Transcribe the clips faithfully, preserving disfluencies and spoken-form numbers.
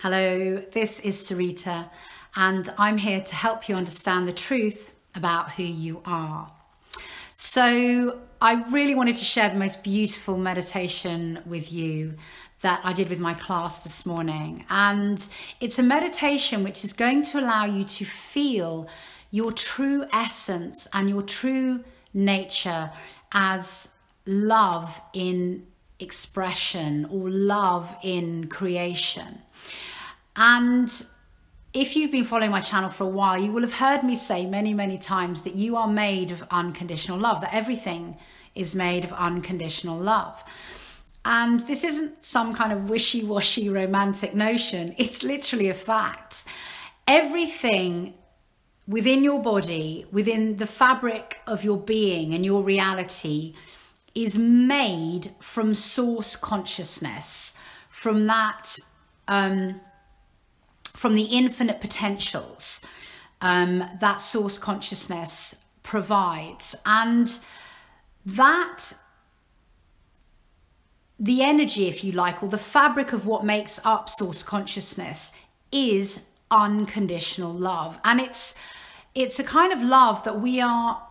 Hello, this is Sarita, and I'm here to help you understand the truth about who you are. So I really wanted to share the most beautiful meditation with you that I did with my class this morning. And it's a meditation which is going to allow you to feel your true essence and your true nature as love in expression or love in creation. And if you've been following my channel for a while, you will have heard me say many, many times that you are made of unconditional love, that everything is made of unconditional love. And this isn't some kind of wishy-washy romantic notion. It's literally a fact. Everything within your body, within the fabric of your being and your reality, is made from source consciousness, from that, um, from the infinite potentials um, that source consciousness provides. And that the energy, if you like, or the fabric of what makes up source consciousness is unconditional love. And it's it's a kind of love that we are,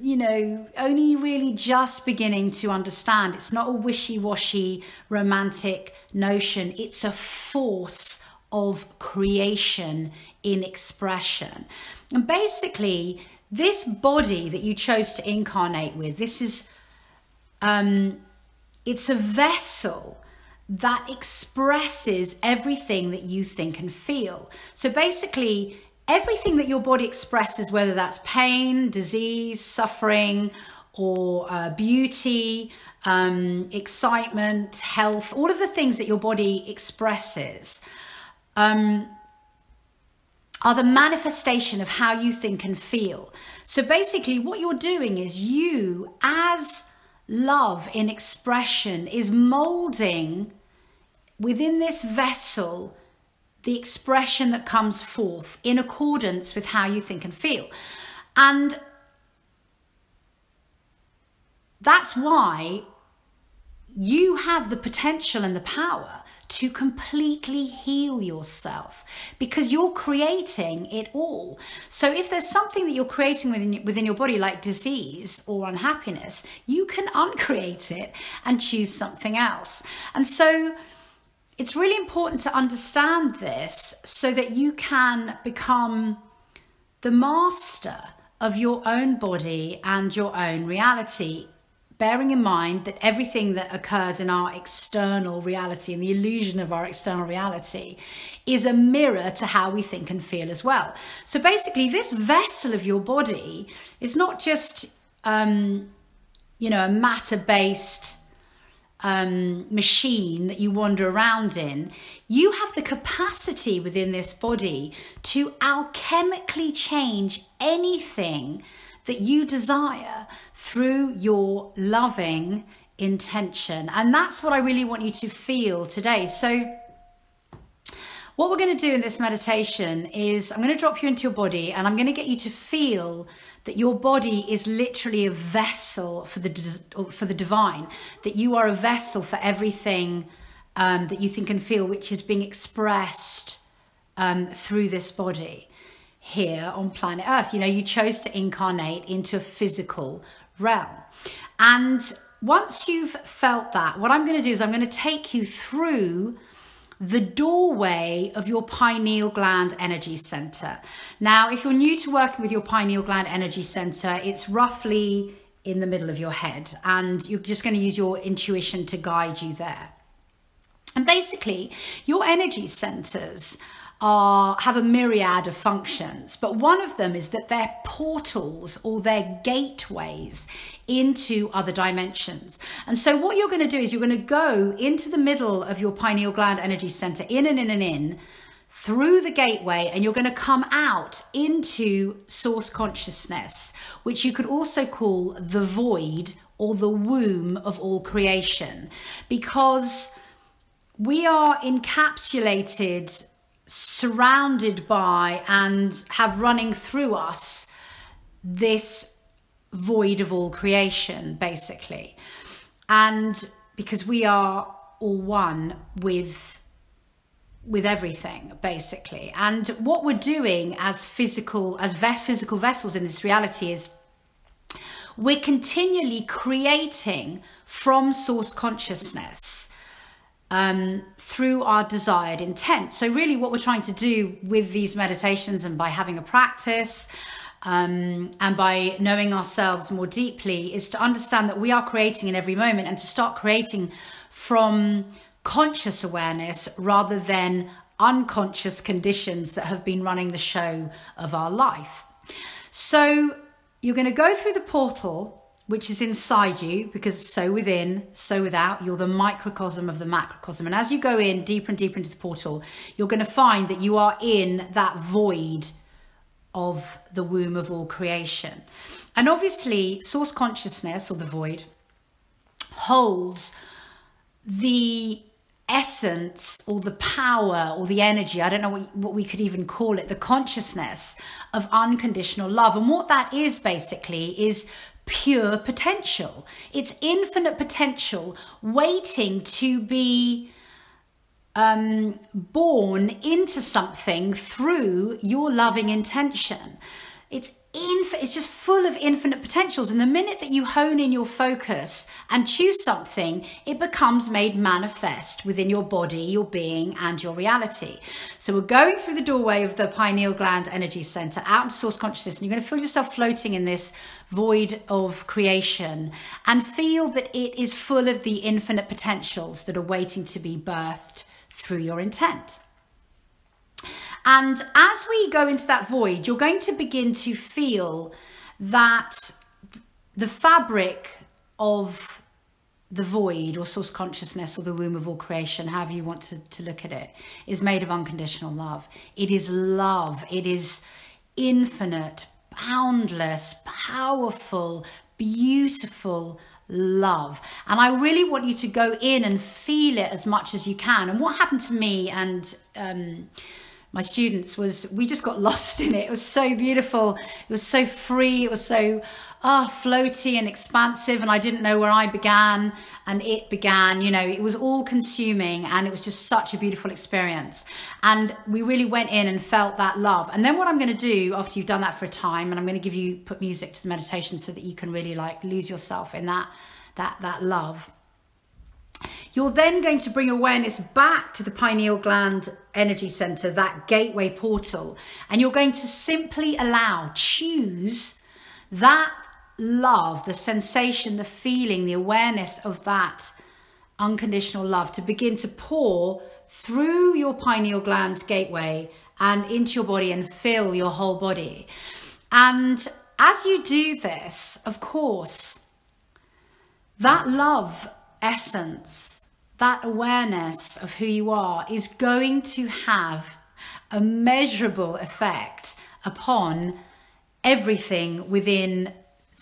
you know, only really just beginning to understand. It's not a wishy-washy romantic notion. It's a force of creation in expression. And basically, this body that you chose to incarnate with, this is... Um, It's a vessel that expresses everything that you think and feel. So basically, everything that your body expresses, whether that's pain, disease, suffering, or uh, beauty, um, excitement, health, all of the things that your body expresses um, are the manifestation of how you think and feel. So basically, what you're doing is you, as love in expression, is molding within this vessel the expression that comes forth in accordance with how you think and feel. And that's why you have the potential and the power to completely heal yourself, because you're creating it all. So if there's something that you're creating within, within your body, like disease or unhappiness, you can uncreate it and choose something else. And so it's really important to understand this so that you can become the master of your own body and your own reality, bearing in mind that everything that occurs in our external reality and the illusion of our external reality is a mirror to how we think and feel as well. So basically, this vessel of your body is not just, um, you know, a matter-based um, machine that you wander around in. You have the capacity within this body to alchemically change anything that you desire through your loving intention. And that's what I really want you to feel today. So what we're going to do in this meditation is I'm going to drop you into your body, and I'm going to get you to feel that your body is literally a vessel for the, for the divine, that you are a vessel for everything um, that you think and feel, which is being expressed um, through this body here on planet Earth. You know, you chose to incarnate into a physical realm. And once you've felt that, what I'm going to do is I'm going to take you through the doorway of your pineal gland energy center. Now, if you're new to working with your pineal gland energy center, it's roughly in the middle of your head, and you're just going to use your intuition to guide you there. And basically, your energy centers Are, have a myriad of functions, but one of them is that they're portals, or they're gateways into other dimensions. And so what you're going to do is you're going to go into the middle of your pineal gland energy center, in and in and in, through the gateway, and you're going to come out into source consciousness, which you could also call the void or the womb of all creation, because we are encapsulated surrounded by and have running through us this void of all creation, basically. And because we are all one with with everything, basically. And what we're doing as physical as ves- physical vessels in this reality is we're continually creating from source consciousness um, through our desired intent. So really what we're trying to do with these meditations, and by having a practice um, and by knowing ourselves more deeply, is to understand that we are creating in every moment, and to start creating from conscious awareness rather than unconscious conditions that have been running the show of our life. So you're going to go through the portal, which is inside you, because so within, so without, you're the microcosm of the macrocosm. And as you go in deeper and deeper into the portal, you're going to find that you are in that void of the womb of all creation. And obviously, source consciousness, or the void, holds the essence or the power or the energy, I don't know what, what we could even call it, the consciousness of unconditional love. And what that is basically is pure potential. It's infinite potential waiting to be um, born into something through your loving intention. It's Inf- it's just full of infinite potentials, and the minute that you hone in your focus and choose something, it becomes made manifest within your body, your being, and your reality. So we're going through the doorway of the pineal gland energy center out into source consciousness, and you're going to feel yourself floating in this void of creation, and feel that it is full of the infinite potentials that are waiting to be birthed through your intent. And as we go into that void, you're going to begin to feel that the fabric of the void, or source consciousness, or the womb of all creation, however you want to, to look at it, is made of unconditional love. It is love. It is infinite, boundless, powerful, beautiful love. And I really want you to go in and feel it as much as you can. And what happened to me and um my students was we just got lost in it. It was so beautiful. It was so free. It was so ah oh, floaty and expansive. And I didn't know where I began and it began. You know, it was all consuming, and it was just such a beautiful experience. And we really went in and felt that love. And then what I'm going to do after you've done that for a time, and I'm going to give you put music to the meditation so that you can really like lose yourself in that that that love. You're then going to bring awareness back to the pineal gland energy center, that gateway portal, and you're going to simply allow, choose that love, the sensation, the feeling, the awareness of that unconditional love to begin to pour through your pineal gland gateway and into your body and fill your whole body. And as you do this, of course, that love essence, that awareness of who you are, is going to have a measurable effect upon everything within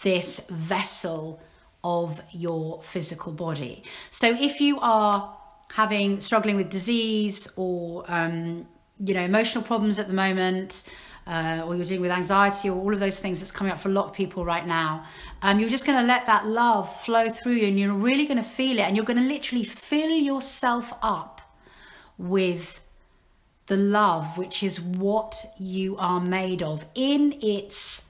this vessel of your physical body. So if you are having struggling with disease, or um, you know, emotional problems at the moment, Uh, or you're dealing with anxiety, or all of those things that's coming up for a lot of people right now, um, you're just going to let that love flow through you, and you're really going to feel it, and you're going to literally fill yourself up with the love, which is what you are made of in its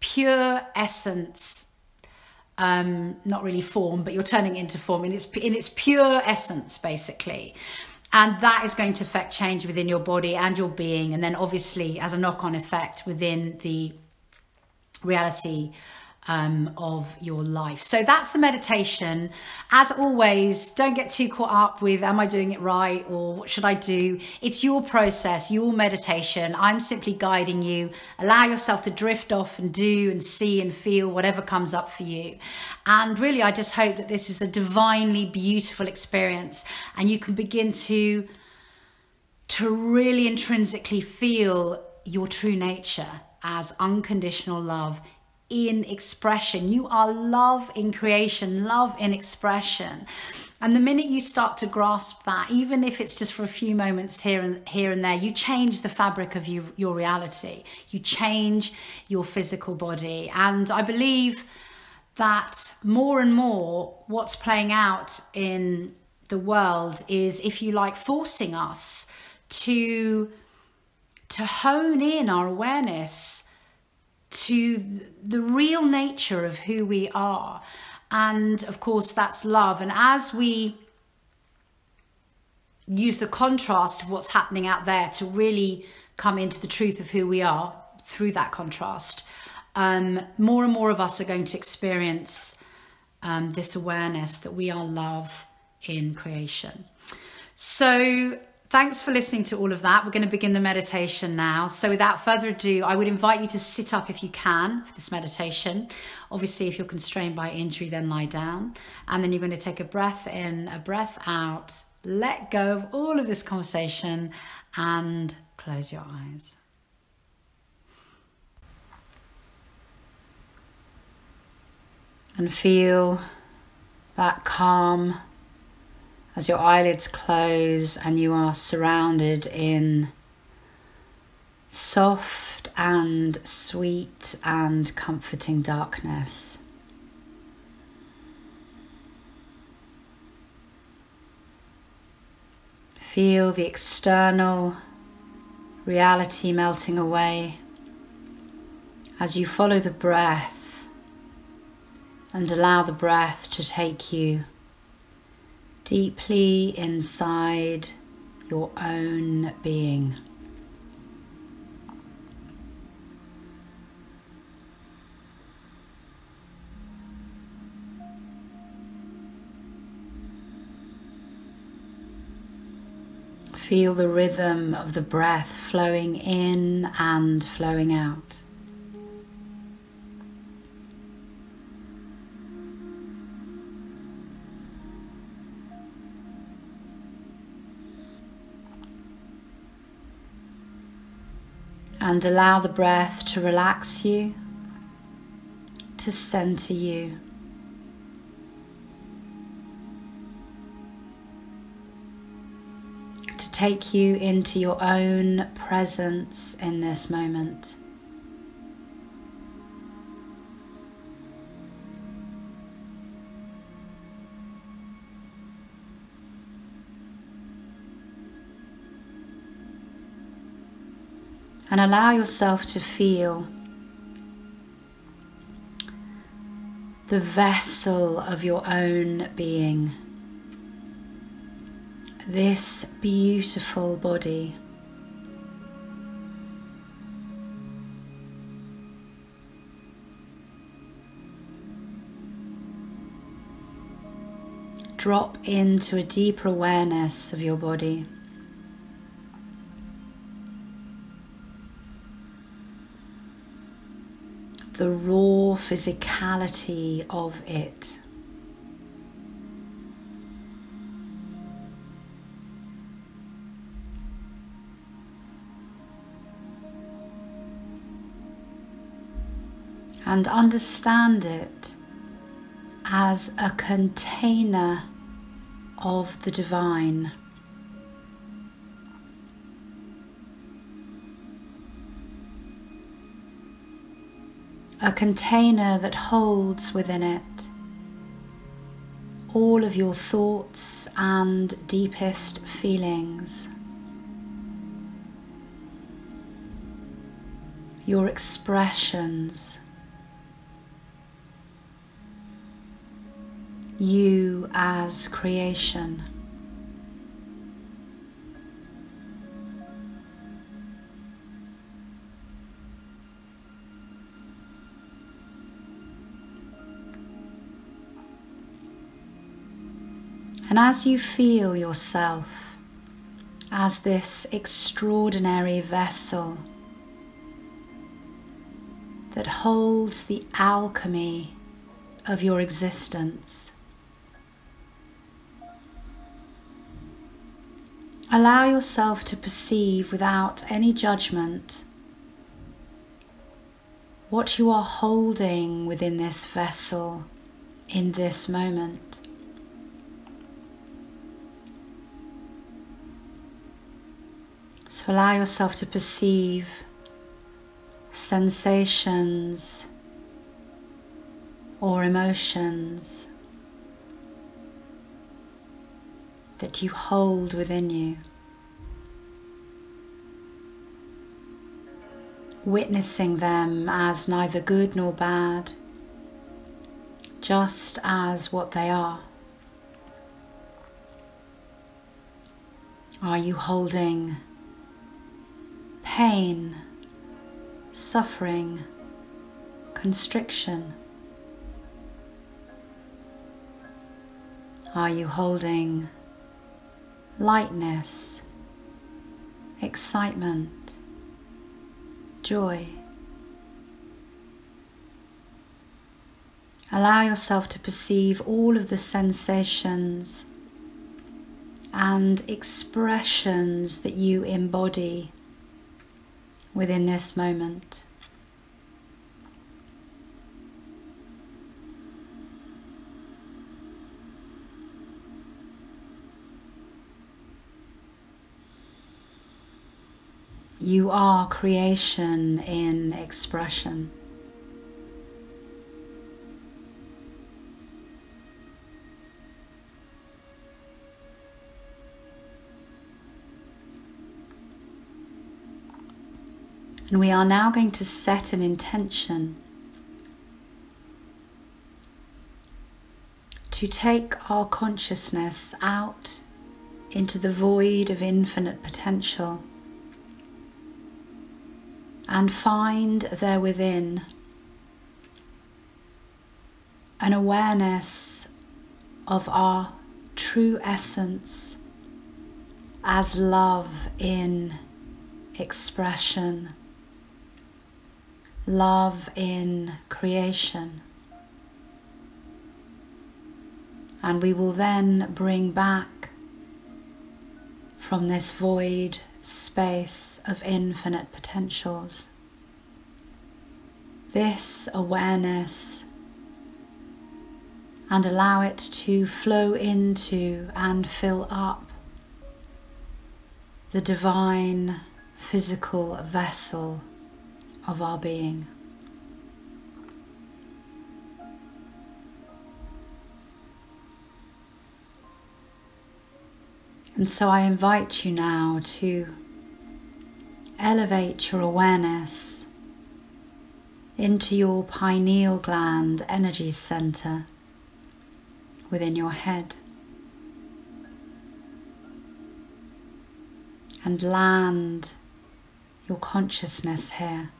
pure essence. Um, not really form, but you're turning it into form in its, in its pure essence, basically. And that is going to affect change within your body and your being. And then obviously as a knock-on effect within the reality um, of your life. So that's the meditation. As always, don't get too caught up with, am I doing it right? Or what should I do? It's your process, your meditation. I'm simply guiding you. Allow yourself to drift off and do and see and feel whatever comes up for you. And really, I just hope that this is a divinely beautiful experience, and you can begin to, to really intrinsically feel your true nature as unconditional love in expression. You are love in creation, love in expression. And the minute you start to grasp that, even if it's just for a few moments here and here and there, you change the fabric of you, your reality. You change your physical body. And I believe that more and more what's playing out in the world is, if you like, forcing us to, to hone in our awareness to the real nature of who we are. And of course, that's love. And as we use the contrast of what's happening out there to really come into the truth of who we are through that contrast, um, more and more of us are going to experience um, this awareness that we are love in creation. So thanks for listening to all of that. We're going to begin the meditation now. So without further ado, I would invite you to sit up if you can for this meditation. Obviously, if you're constrained by injury, then lie down. And then you're going to take a breath in, a breath out, let go of all of this conversation and close your eyes. And feel that calm as your eyelids close and you are surrounded in soft and sweet and comforting darkness. Feel the external reality melting away as you follow the breath and allow the breath to take you deeply inside your own being. Feel the rhythm of the breath flowing in and flowing out. And allow the breath to relax you, to center you. To take you into your own presence in this moment. And allow yourself to feel the vessel of your own being, this beautiful body. Drop into a deeper awareness of your body. The raw physicality of it. And understand it as a container of the divine. A container that holds within it all of your thoughts and deepest feelings, your expressions, you as creation. And as you feel yourself as this extraordinary vessel that holds the alchemy of your existence, allow yourself to perceive without any judgment what you are holding within this vessel in this moment. So allow yourself to perceive sensations or emotions that you hold within you. Witnessing them as neither good nor bad, just as what they are. Are you holding pain, suffering, constriction? Are you holding lightness, excitement, joy? Allow yourself to perceive all of the sensations and expressions that you embody within this moment. You are creation in expression. And we are now going to set an intention to take our consciousness out into the void of infinite potential and find there within an awareness of our true essence as love in expression, love in creation. And we will then bring back from this void space of infinite potentials this awareness and allow it to flow into and fill up the divine physical vessel of our being. And so I invite you now to elevate your awareness into your pineal gland energy center within your head and land your consciousness here.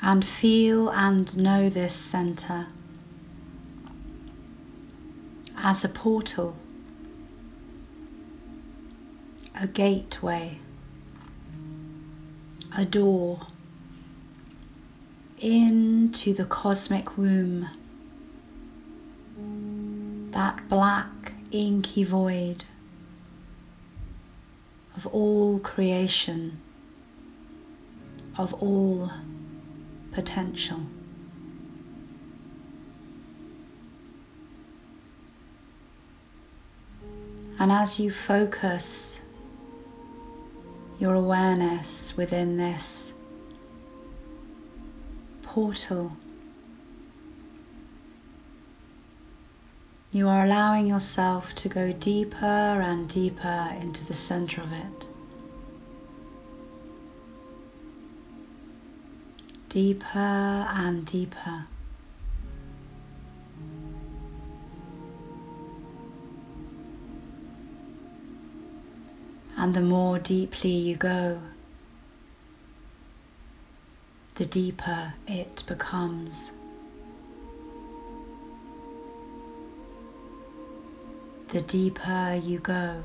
And feel and know this center as a portal, a gateway, a door into the cosmic womb, that black inky void of all creation, of all potential. And as you focus your awareness within this portal, you are allowing yourself to go deeper and deeper into the center of it. Deeper and deeper. And the more deeply you go, the deeper it becomes. The deeper you go,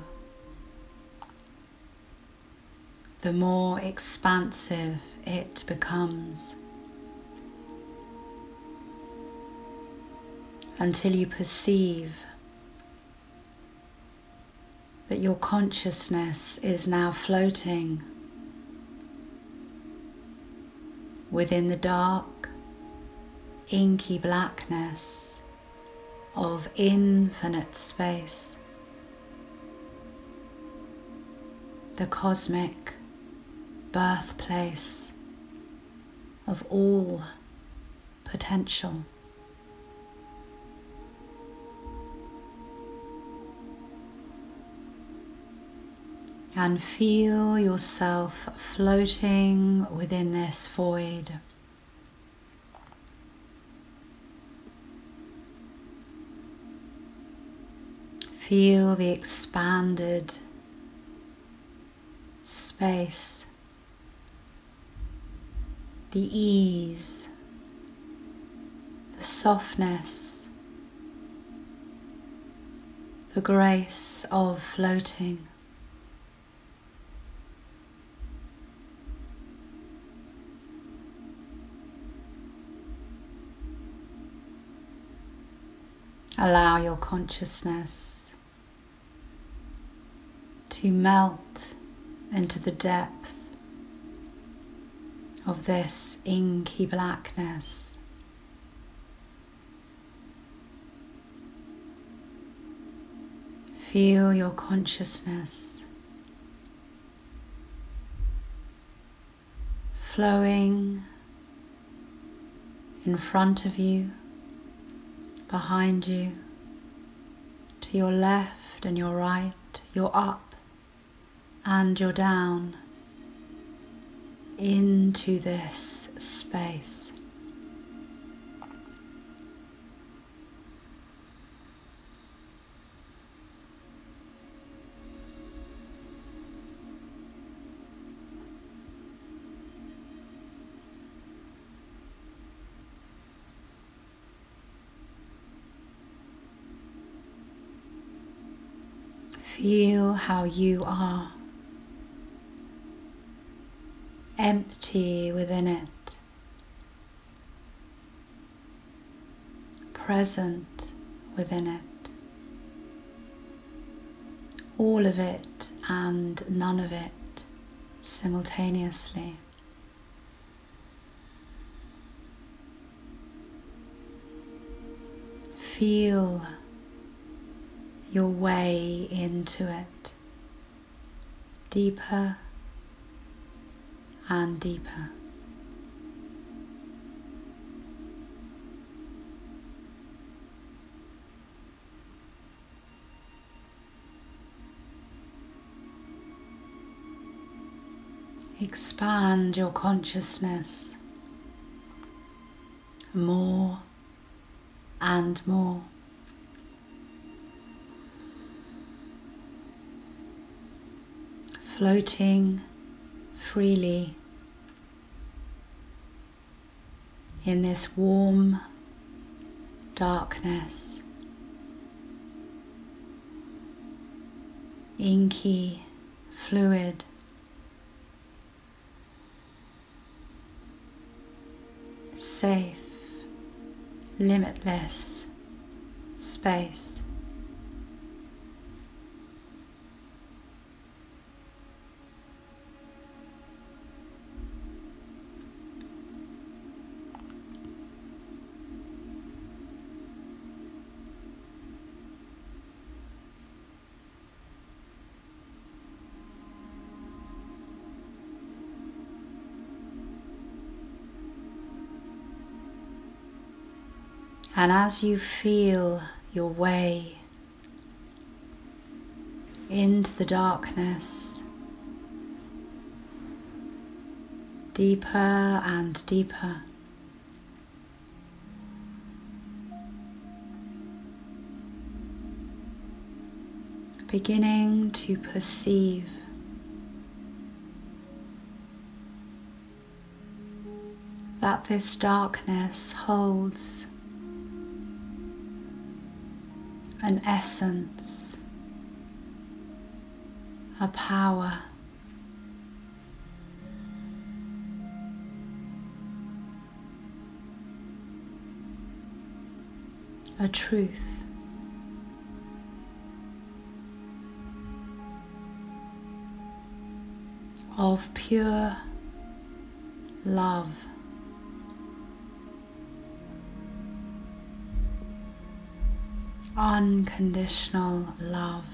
the more expansive it becomes, until you perceive that your consciousness is now floating within the dark, inky blackness of infinite space, the cosmic birthplace of all potential. And feel yourself floating within this void. Feel the expanded space, the ease, the softness, the grace of floating. Allow your consciousness to melt into the depth of this inky blackness. Feel your consciousness flowing in front of you, behind you, to your left and your right, your up and your down, into this space. Feel how you are empty within it, present within it, all of it and none of it simultaneously. Feel your way into it, deeper and deeper. Expand your consciousness more and more. Floating freely in this warm darkness, inky fluid, safe, limitless space. And as you feel your way into the darkness, deeper and deeper, beginning to perceive that this darkness holds an essence, a power, a truth. of pure love. Unconditional love.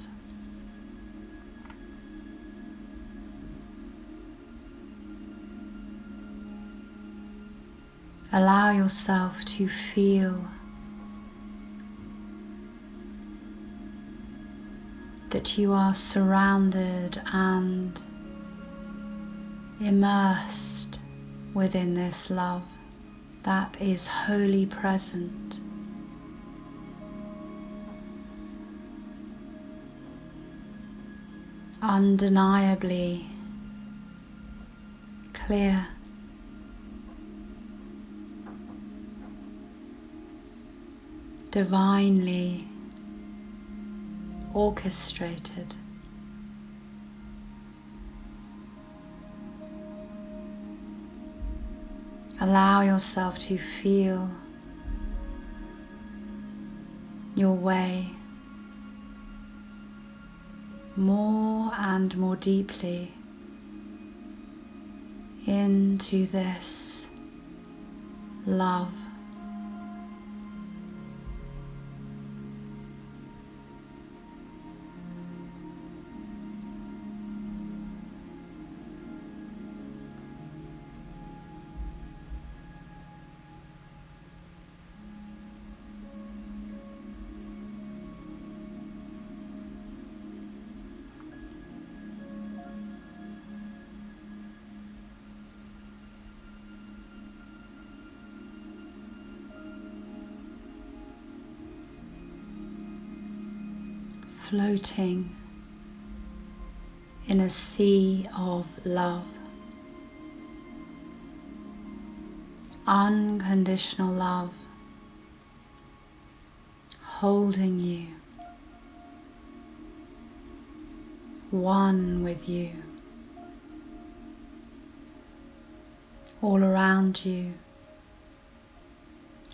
Allow yourself to feel that you are surrounded and immersed within this love that is wholly present. Undeniably clear. Divinely orchestrated. Allow yourself to feel your way more and more deeply into this love. Floating in a sea of love, unconditional love holding you, one with you, all around you,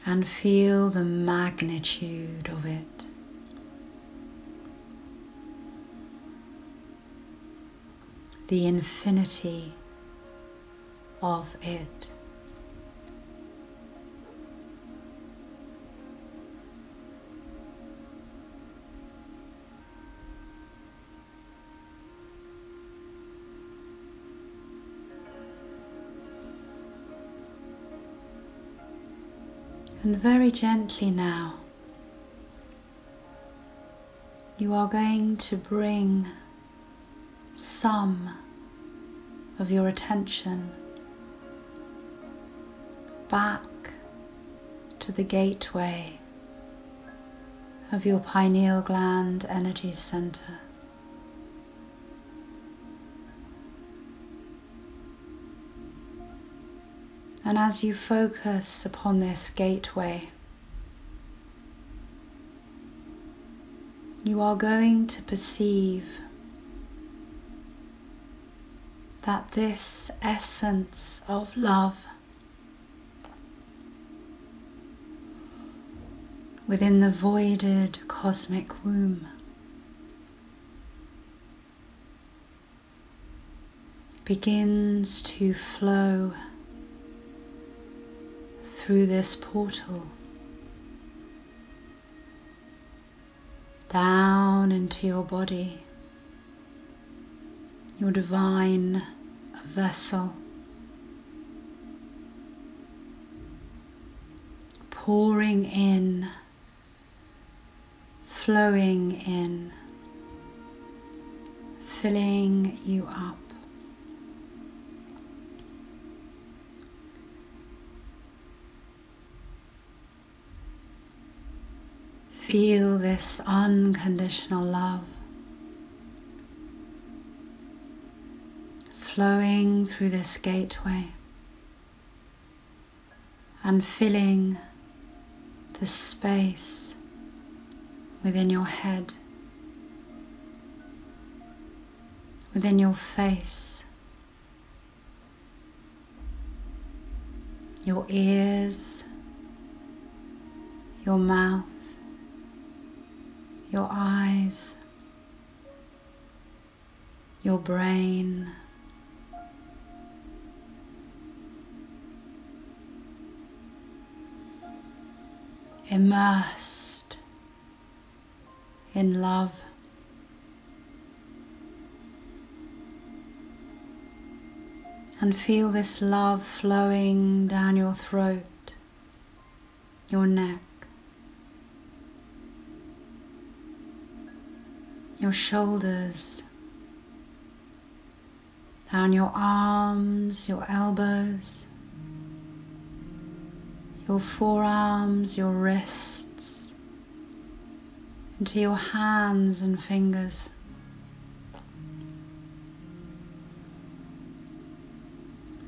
and feel the magnitude of it. The infinity of it. And very gently now, you are going to bring some of your attention back to the gateway of your pineal gland energy center. And as you focus upon this gateway, you are going to perceive that this essence of love within the voided cosmic womb begins to flow through this portal down into your body, your divine vessel, pouring in, flowing in, filling you up. Feel this unconditional love flowing through this gateway and filling the space within your head, within your face, your ears, your mouth, your eyes, your brain, immersed in love. And feel this love flowing down your throat, your neck, your shoulders, down your arms, your elbows, your forearms, your wrists, into your hands and fingers.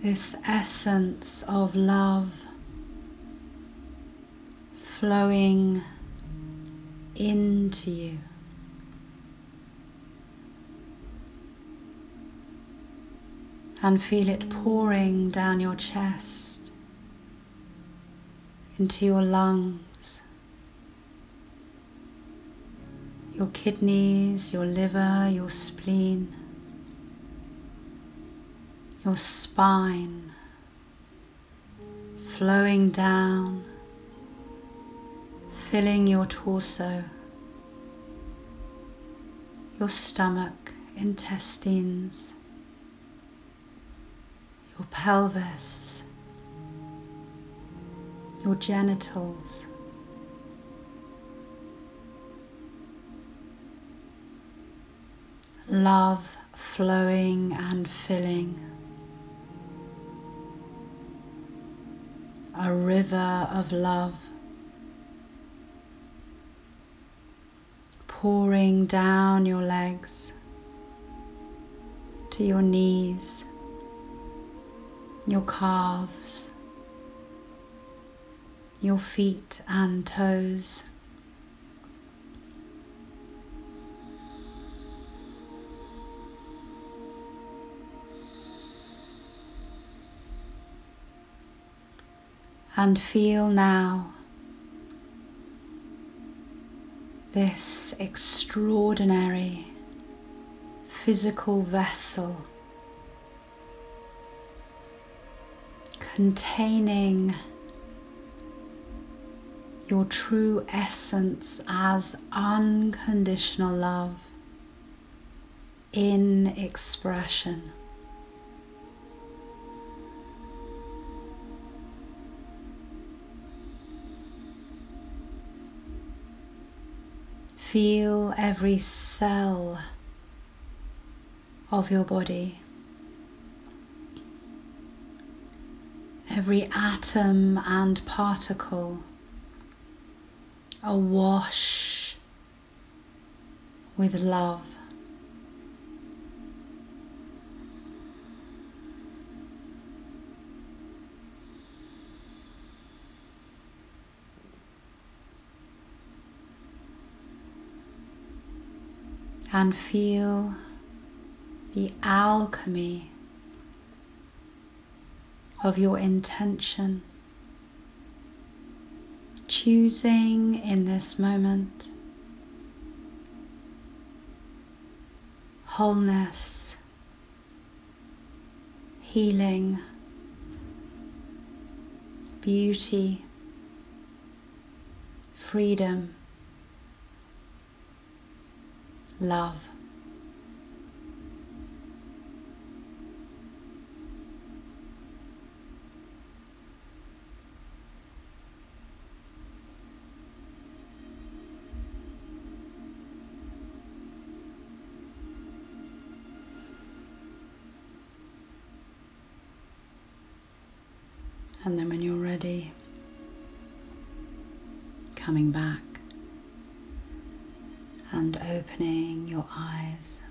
This essence of love flowing into you. And feel it pouring down your chest, into your lungs, your kidneys, your liver, your spleen, your spine, flowing down, filling your torso, your stomach, intestines, your pelvis, your genitals, love flowing and filling, a river of love pouring down your legs to your knees, your calves, your feet and toes. And feel now this extraordinary physical vessel containing your true essence as unconditional love in expression. Feel every cell of your body, every atom and particle awash with love. And feel the alchemy of your intention, choosing in this moment wholeness, healing, beauty, freedom, love. And then when you're ready, coming back and opening your eyes.